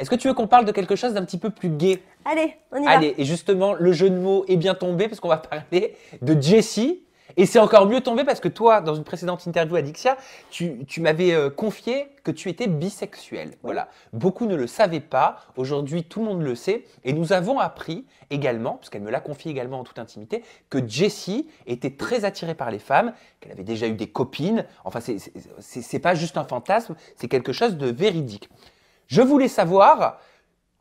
Est-ce que tu veux qu'on parle de quelque chose d'un petit peu plus gai? Allez, on y va. Allez, et justement, le jeu de mots est bien tombé parce qu'on va parler de Jessy. Et c'est encore mieux tombé parce que toi, dans une précédente interview à Dixia, tu m'avais confié que tu étais bisexuel. Voilà. Beaucoup ne le savaient pas. Aujourd'hui, tout le monde le sait. Et nous avons appris également, puisqu'elle me l'a confié également en toute intimité, que Jessy était très attirée par les femmes, qu'elle avait déjà eu des copines. Enfin, c'est pas juste un fantasme, c'est quelque chose de véridique. Je voulais savoir,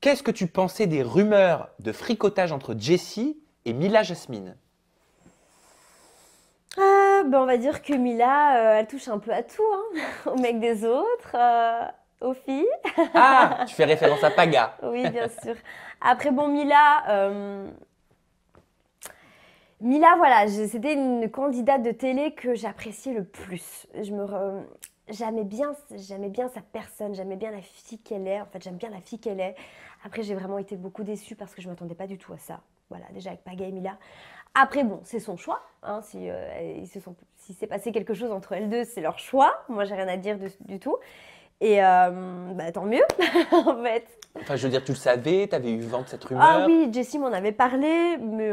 qu'est-ce que tu pensais des rumeurs de fricotage entre Jessy et Mila Jasmine? Ben on va dire que Mila, elle touche un peu à tout, hein, aux mecs des autres, aux filles. Ah, tu fais référence à Paga. Oui, bien sûr. Après, bon, Mila, voilà, c'était une candidate de télé que j'appréciais le plus. J'aimais bien sa personne, j'aimais bien la fille qu'elle est. En fait, j'aime bien la fille qu'elle est. Après, j'ai vraiment été beaucoup déçue parce que je ne m'attendais pas du tout à ça. Voilà, déjà avec Paga et Mila. Après, bon, c'est son choix. Hein, si s'est passé quelque chose entre elles deux, c'est leur choix. Moi, j'ai rien à dire du tout. Et bah, tant mieux, en fait. Enfin, je veux dire, tu le savais, tu avais eu vent de cette rumeur. Ah oui, Jessy m'en avait parlé, mais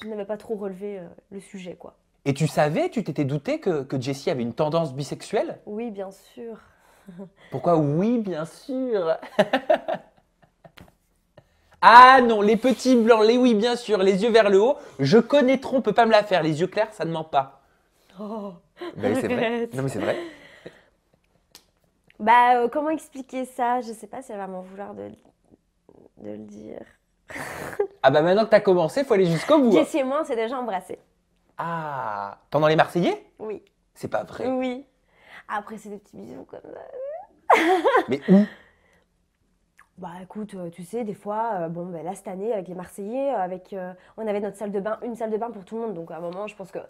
je n'avais pas trop relevé le sujet, quoi. Et tu savais, tu t'étais douté que Jessy avait une tendance bisexuelle? Oui, bien sûr. Pourquoi oui, bien sûr? Ah non, les petits blancs, les oui, bien sûr, les yeux vers le haut. Je connais trop, on peut pas me la faire. Les yeux clairs, ça ne ment pas. Oh, ben, c'est vrai. Non mais c'est vrai. Bah, comment expliquer ça? Je sais pas si elle va m'en vouloir de le dire. Ah bah maintenant que t'as commencé, faut aller jusqu'au bout. Jessy et moi, on s'est déjà embrassés. Ah, pendant les Marseillais? Oui. C'est pas vrai? Oui. Après, c'est des petits bisous comme ça. Mais où? Bah écoute, tu sais, des fois, bon, bah, là cette année avec les Marseillais, on avait notre salle de bain, une salle de bain pour tout le monde, donc à un moment, je pense que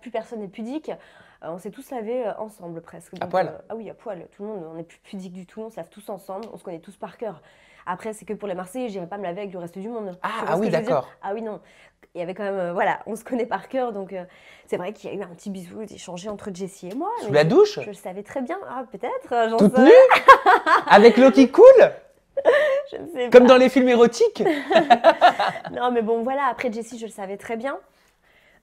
plus personne n'est pudique. On s'est tous lavés ensemble presque. Donc, à poil? Ah oui, à poil. Tout le monde, on n'est plus pudique du tout, on se lave tous ensemble, on se connaît tous par cœur. Après, c'est que pour les Marseillais, j'irai pas me laver avec le reste du monde. Ah oui, d'accord. Ah oui, non. Il y avait quand même, voilà, on se connaît par cœur, donc c'est vrai qu'il y a eu un petit bisou échangé entre Jessy et moi. Sous la douche? Je le savais très bien. Ah peut-être. Toute nue? Avec l'eau qui coule? Je ne sais pas. Comme dans les films érotiques. Non, mais bon, voilà. Après, Jessy, je le savais très bien.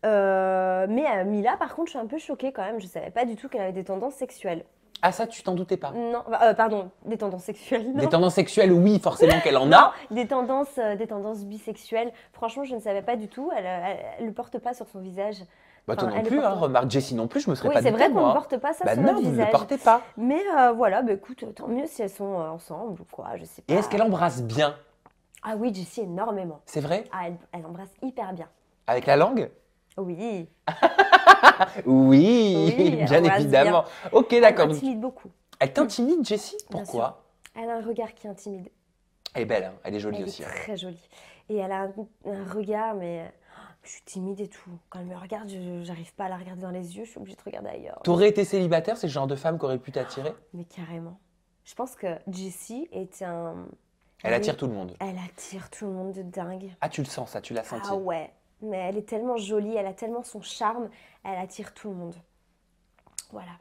Mais Mila, par contre, je suis un peu choquée quand même. Je ne savais pas du tout qu'elle avait des tendances sexuelles. Ah, ça, tu t'en doutais pas? Non, pardon, des tendances sexuelles. Non. Des tendances sexuelles, oui, forcément qu'elle en a. Des tendances bisexuelles. Franchement, je ne savais pas du tout. Elle ne le porte pas sur son visage. Bah, toi non plus, hein, remarque, Jessy non plus, je me serais pas dit. Oui, c'est vrai qu'on ne porte pas ça sur notre visage. Bah non, vous ne le portez pas. Mais voilà, bah, écoute, tant mieux si elles sont ensemble ou quoi, je sais pas. Et est-ce qu'elle embrasse bien? Ah oui, Jessy, énormément. C'est vrai? Ah, elle embrasse hyper bien. Avec la langue? Oui. Oui, bien évidemment. Bien. Ok, d'accord. Elle m'intimide beaucoup. Elle t'intimide, Jessy? Pourquoi? Elle a un regard qui intimide. Elle est belle, hein, elle est jolie aussi. Elle est très jolie. Et elle a un regard, mais... Je suis timide et tout. Quand elle me regarde, je n'arrive pas à la regarder dans les yeux. Je suis obligée de regarder ailleurs. T'aurais été célibataire, c'est le genre de femme qu'aurait pu t'attirer? Mais carrément. Je pense que Jessy est un... Elle attire tout le monde. Elle attire tout le monde de dingue. Ah, tu le sens ça, tu l'as senti? Ah ouais. Mais elle est tellement jolie, elle a tellement son charme. Elle attire tout le monde. Voilà.